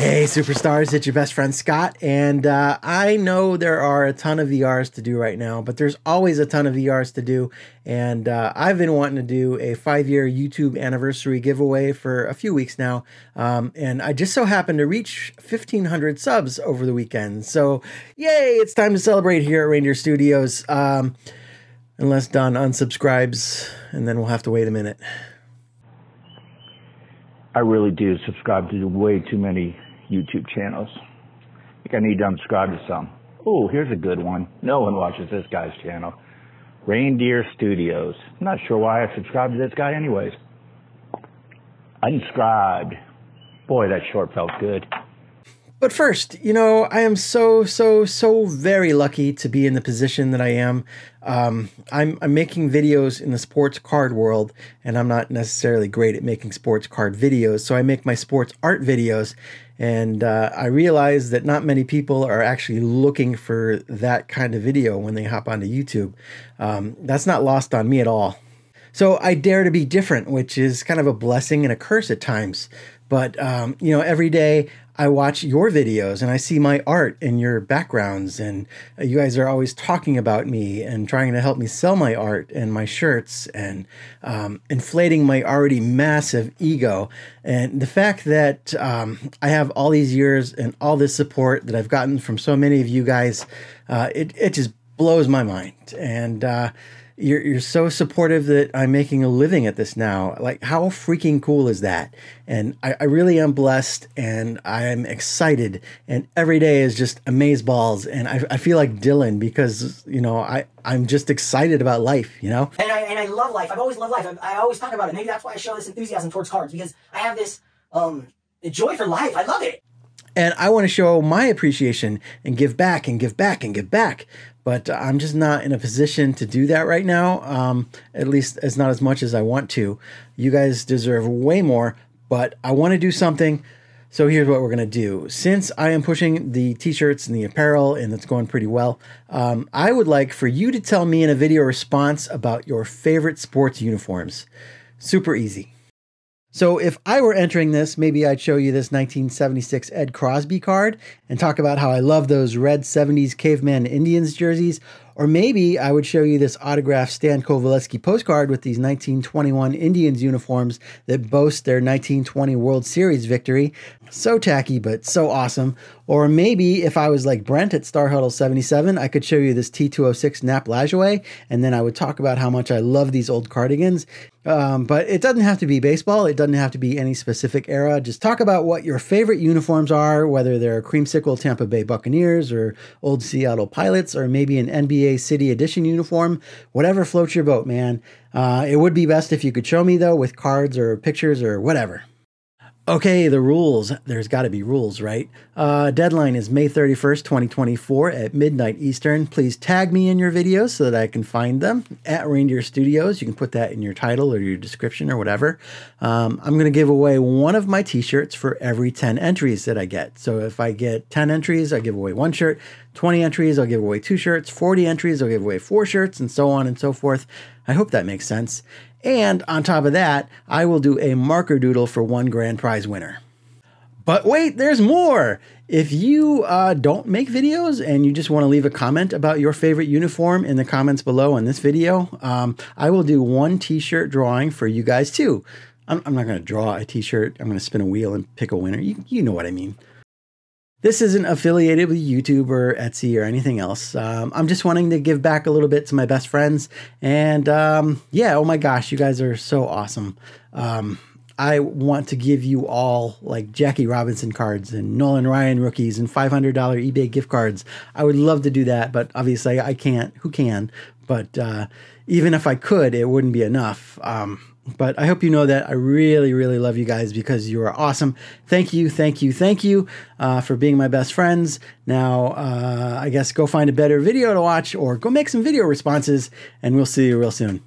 Hey, superstars, it's your best friend Scott, and I know there are a ton of VRs to do right now, but there's always a ton of VRs to do, and I've been wanting to do a 5-year YouTube anniversary giveaway for a few weeks now, and I just so happened to reach 1,500 subs over the weekend, so yay, it's time to celebrate here at Reindeer Studios, unless Don unsubscribes, and then we'll have to wait a minute. I really do subscribe to way too many YouTube channels. I think I need to unsubscribe to some. Oh, here's a good one. No one watches this guy's channel. Reindeer Studios. I'm not sure why I subscribed to this guy anyways. Unsubscribed. Boy, that short felt good. But first, you know, I am so very lucky to be in the position that I am. I'm making videos in the sports card world, and I'm not necessarily great at making sports card videos, so I make my sports art videos, and I realize that not many people are actually looking for that kind of video when they hop onto YouTube. That's not lost on me at all. So I dare to be different, which is kind of a blessing and a curse at times. But, you know, every day I watch your videos and I see my art and your backgrounds, and you guys are always talking about me and trying to help me sell my art and my shirts and inflating my already massive ego. And the fact that I have all these years and all this support that I've gotten from so many of you guys, it just blows my mind. And You're so supportive that I'm making a living at this now. Like, how freaking cool is that? And I really am blessed, and I am excited, and every day is just amazeballs, and I feel like Dylan because, you know, I'm just excited about life, you know? And I love life. I've always loved life. I always talk about it. Maybe that's why I show this enthusiasm towards cards, because I have this joy for life. I love it. And I want to show my appreciation and give back and give back and give back. But I'm just not in a position to do that right now, at least it's not as much as I want to. You guys deserve way more, but I want to do something. So here's what we're going to do. Since I am pushing the t-shirts and the apparel, and it's going pretty well, I would like for you to tell me in a video response about your favorite sports uniforms. Super easy. So if I were entering this, maybe I'd show you this 1976 Ed Crosby card and talk about how I love those red 70s caveman Indians jerseys. Or maybe I would show you this autographed Stan Coveleski postcard with these 1921 Indians uniforms that boast their 1920 World Series victory. So tacky, but so awesome. Or maybe if I was like Brent at Star Huddle 77, I could show you this T206 Nap Lajoie, and then I would talk about how much I love these old cardigans. But it doesn't have to be baseball. It doesn't have to be any specific era. Just talk about what your favorite uniforms are, whether they're creamsicle Tampa Bay Buccaneers or old Seattle Pilots, or maybe an NBA City Edition uniform. Whatever floats your boat, man. It would be best if you could show me, though, with cards or pictures or whatever. Okay, the rules. There's got to be rules, right? Deadline is May 31st, 2024 at midnight Eastern. Please tag me in your videos so that I can find them at Reindeer Studios. You can put that in your title or your description or whatever. I'm going to give away one of my t-shirts for every 10 entries that I get. So if I get 10 entries, I give away one shirt. 20 entries, I'll give away 2 shirts. 40 entries, I'll give away 4 shirts, and so on and so forth. I hope that makes sense. And on top of that, I will do a marker doodle for one grand prize winner. But wait, there's more! If you don't make videos and you just want to leave a comment about your favorite uniform in the comments below on this video, I will do one t-shirt drawing for you guys too. I'm not going to draw a t-shirt. I'm going to spin a wheel and pick a winner. You know what I mean. This isn't affiliated with YouTube or Etsy or anything else. I'm just wanting to give back a little bit to my best friends. And yeah, oh my gosh, you guys are so awesome. I want to give you all like Jackie Robinson cards and Nolan Ryan rookies and $500 eBay gift cards. I would love to do that, but obviously I can't. Who can? But even if I could, it wouldn't be enough. But I hope you know that I really, really love you guys because you are awesome. Thank you, thank you, thank you for being my best friends. Now, I guess go find a better video to watch or go make some video responses, and we'll see you real soon.